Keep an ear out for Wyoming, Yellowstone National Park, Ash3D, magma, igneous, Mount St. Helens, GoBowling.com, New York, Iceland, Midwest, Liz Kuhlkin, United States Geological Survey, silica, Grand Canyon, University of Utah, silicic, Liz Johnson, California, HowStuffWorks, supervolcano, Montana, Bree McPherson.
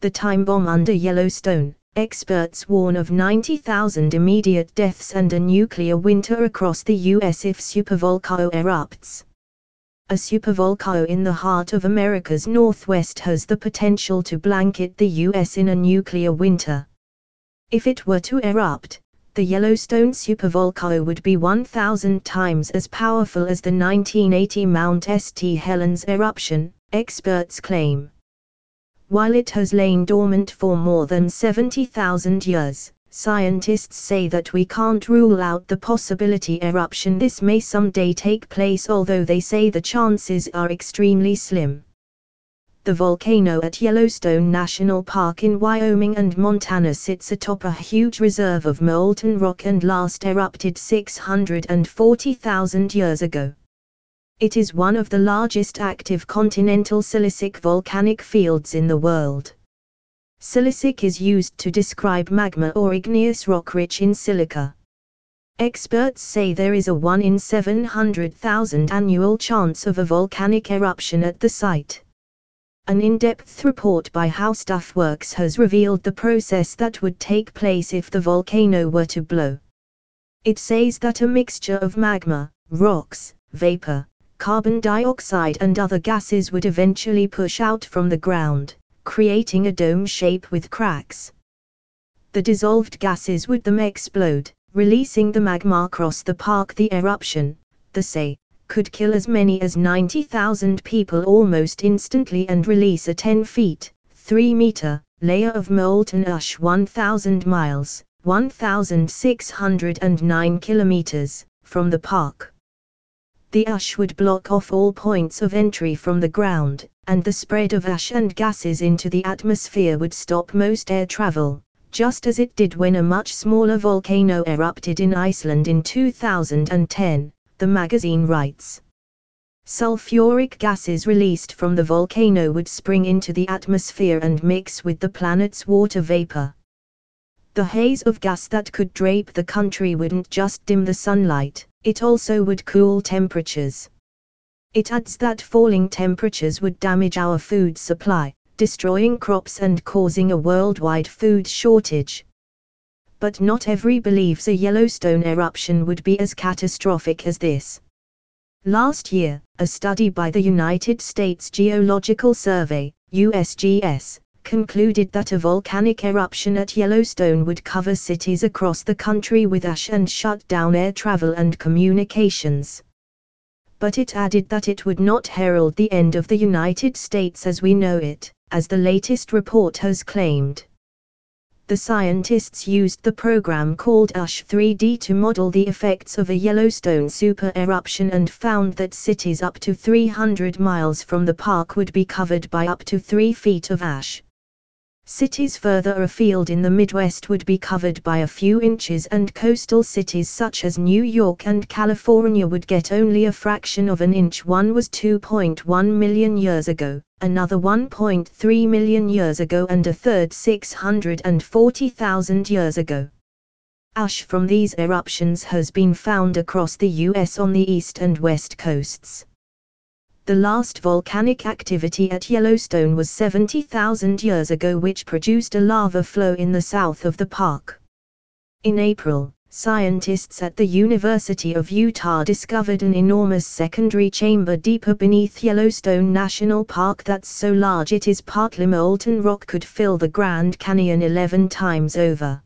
the time bomb under Yellowstone, experts warn of 90,000 immediate deaths and a nuclear winter across the U.S. if supervolcano erupts. A supervolcano in the heart of America's Northwest has the potential to blanket the U.S. in a nuclear winter. If it were to erupt, the Yellowstone supervolcano would be 1,000 times as powerful as the 1980 Mount St. Helens eruption, experts claim. While it has lain dormant for more than 70,000 years, scientists say that we can't rule out the possibility eruption this may someday take place, although they say the chances are extremely slim. The volcano at Yellowstone National Park in Wyoming and Montana sits atop a huge reserve of molten rock and last erupted 640,000 years ago. It is one of the largest active continental silicic volcanic fields in the world. Silicic is used to describe magma or igneous rock rich in silica. Experts say there is a 1 in 700,000 annual chance of a volcanic eruption at the site. An in-depth report by HowStuffWorks has revealed the process that would take place if the volcano were to blow. It says that a mixture of magma, rocks, vapor, carbon dioxide and other gases would eventually push out from the ground, creating a dome shape with cracks. The dissolved gases would then explode, releasing the magma across the park. The eruption, they say, could kill as many as 90,000 people almost instantly and release a 10 feet, 3 meter, layer of molten ash 1,000 miles, 1,609 kilometers, from the park. The ash would block off all points of entry from the ground, and the spread of ash and gases into the atmosphere would stop most air travel, just as it did when a much smaller volcano erupted in Iceland in 2010, the magazine writes. Sulfuric gases released from the volcano would spring into the atmosphere and mix with the planet's water vapor. The haze of gas that could drape the country wouldn't just dim the sunlight, it also would cool temperatures. It adds that falling temperatures would damage our food supply, destroying crops and causing a worldwide food shortage. But not everyone believes a Yellowstone eruption would be as catastrophic as this. Last year, a study by the United States Geological Survey, USGS, concluded that a volcanic eruption at Yellowstone would cover cities across the country with ash and shut down air travel and communications. But it added that it would not herald the end of the United States as we know it, as the latest report has claimed. The scientists used the program called Ash3D to model the effects of a Yellowstone super eruption and found that cities up to 300 miles from the park would be covered by up to 3 feet of ash. Cities further afield in the Midwest would be covered by a few inches, and coastal cities such as New York and California would get only a fraction of an inch. One was 2.1 million years ago, another 1.3 million years ago, and a third 640,000 years ago. Ash from these eruptions has been found across the U.S. on the east and west coasts. The last volcanic activity at Yellowstone was 70,000 years ago, which produced a lava flow in the south of the park. In April, scientists at the University of Utah discovered an enormous secondary chamber deeper beneath Yellowstone National Park that's so large it is partly molten rock could fill the Grand Canyon 11 times over.